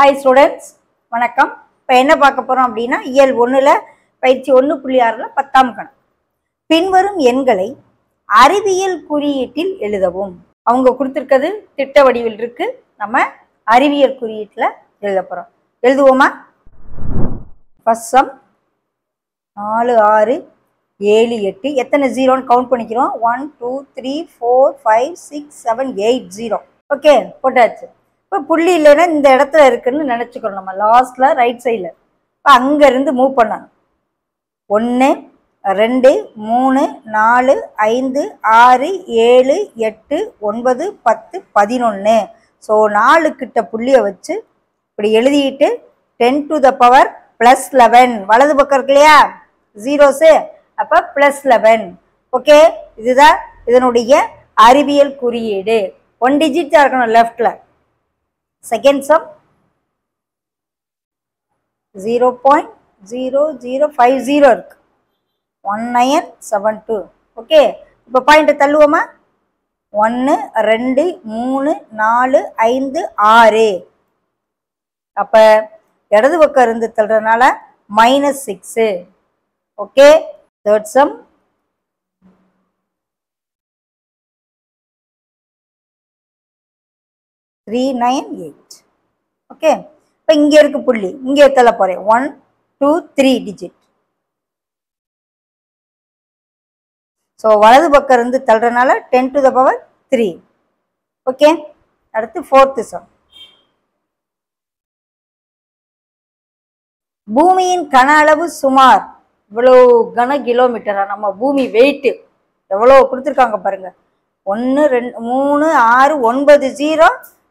Hi students, வணக்கம். இப்போ என்ன பார்க்க போறோம் அப்படினா இயல் 1 ல பயிற்சி 1.6 ல 10ஆம் கணக்கு. பின்வரும் எண்களை அறிவியல் குறியீட்டில் எழுதவும். அவங்க கொடுத்திருக்கிறது திட்ட வடிவில் இருக்கு. நம்ம அறிவியல் குறியீட்டில் எழுத போறோம். எழுதுவோமா? First sum 4 6 7 8 எத்தனை 0 ன்னு கவுண்ட் பண்ணிக்கிறோம். 1 2 3 4 5 6 7 8 0. ஓகே, போட்டாச்சு. இப்போ புள்ளி இல்லைன்னா இந்த இடத்துல இருக்குன்னு நினச்சிக்கிறோம். நம்ம லாஸ்ட்ல ரைட் சைடில் இப்போ அங்கேருந்து மூவ் பண்ணணும். 1 2 3 4 5 6 7 8 9 10 11. ஸோ 4 கிட்ட புள்ளியை வச்சு இப்படி எழுதிட்டு 10 to the power +11. வலது பக்கம் இருக்கு இல்லையா ஜீரோஸு, அப்போ +11. ஓகே, இதுதான் இதனுடைய அறிவியல் குறியீடு. 1 digit தான் இருக்கணும் லெஃப்டில். செகண்ட் சம் 0.0050 இருக்கு. 1972. ஓகே, இப்போ பாயிண்ட்டை தள்ளுவோமா? 1 2 3 4 5 6. அப்போ இடது பக்கம் இருந்து தள்ளுறதுனால -6. Okay, third sum 398. ஓகே, இப்போ இங்கே இருக்கு புள்ளி, இங்கே தள்ள போகிறேன். 1 2 3 digit. ஸோ வலது பக்கம் இருந்து தள்ளுறதுனால 10 to the power 3. ஓகே, அடுத்து ஃபோர்த்து சம். பூமியின் கன அளவு சுமார் இவ்வளோ கன கிலோமீட்டரா? நம்ம பூமி வெயிட்டு எவ்வளோ கொடுத்துருக்காங்க பாருங்க. 1 2 3 6 9 0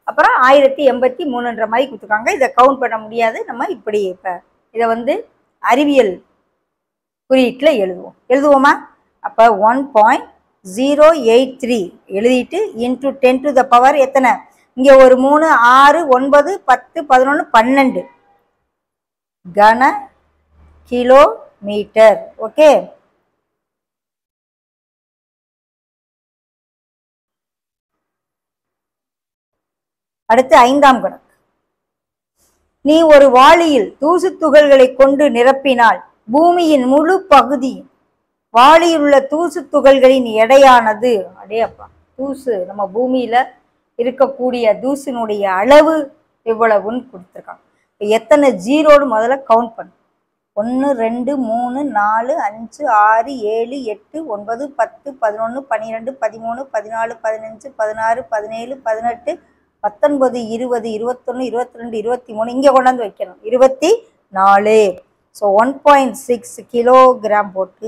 அப்புறம் 1083ன்ற மாதிரி கொடுத்துருக்காங்க. இதை கவுண்ட் பண்ண முடியாது. நம்ம இப்படி இப்போ இதை அறிவியல் குறியீட்டில் எழுதுவோமா? அப்போ 1.083 எழுதிட்டு இன்ட்டு 10 to the power எத்தனை? இங்கே ஒரு 3 6 9 10 11 12 கன கிலோமீட்டர். ஓகே, அடுத்து 5ஆம் கணக்கு. நீ ஒரு வாளியில் தூசு துகள்களை கொண்டு நிரப்பினால் பூமியின் முழு பகுதி வாளியில் உள்ள தூசு துகள்களின் எடையானது. அடேப்பா, தூசு நம்ம பூமியில இருக்கக்கூடிய தூசினுடைய அளவு எவ்வளவுன்னு கொடுத்துருக்காங்க. எத்தனை ஜீரோடு முதல்ல கவுண்ட் பண்ணு. 1 2 3 4 5 6 7 8 9 10 11 12 13 14 15 16 17 18 19 20 21 22 23 24. இங்கே கொண்டாந்து வைக்கணும். 24. ஸோ 1.6 கிலோகிராம் போட்டு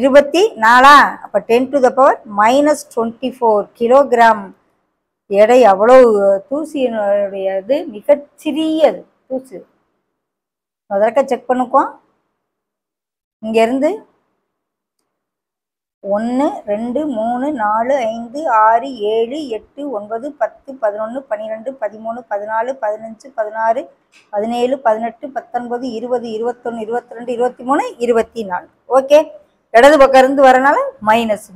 24. அப்போ 10 to the power -24 கிலோகிராம் எடை. அவ்வளோ தூசியினுடையது மிகச்சிறியது. தூசு முதல்ல செக் பண்ணிக்குவோம். இங்கேருந்து 1 2 3 4 5 6 7 8 9 10 11 12 13 14 15 16 17 18 19 20 21 22 23 24. ஓகே, இடது பக்கம் இருந்து வரனால மைனஸ்.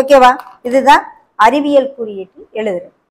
ஓகேவா? இதுதான் அறிவியல் குறியீட்டு எழுதுறேன்.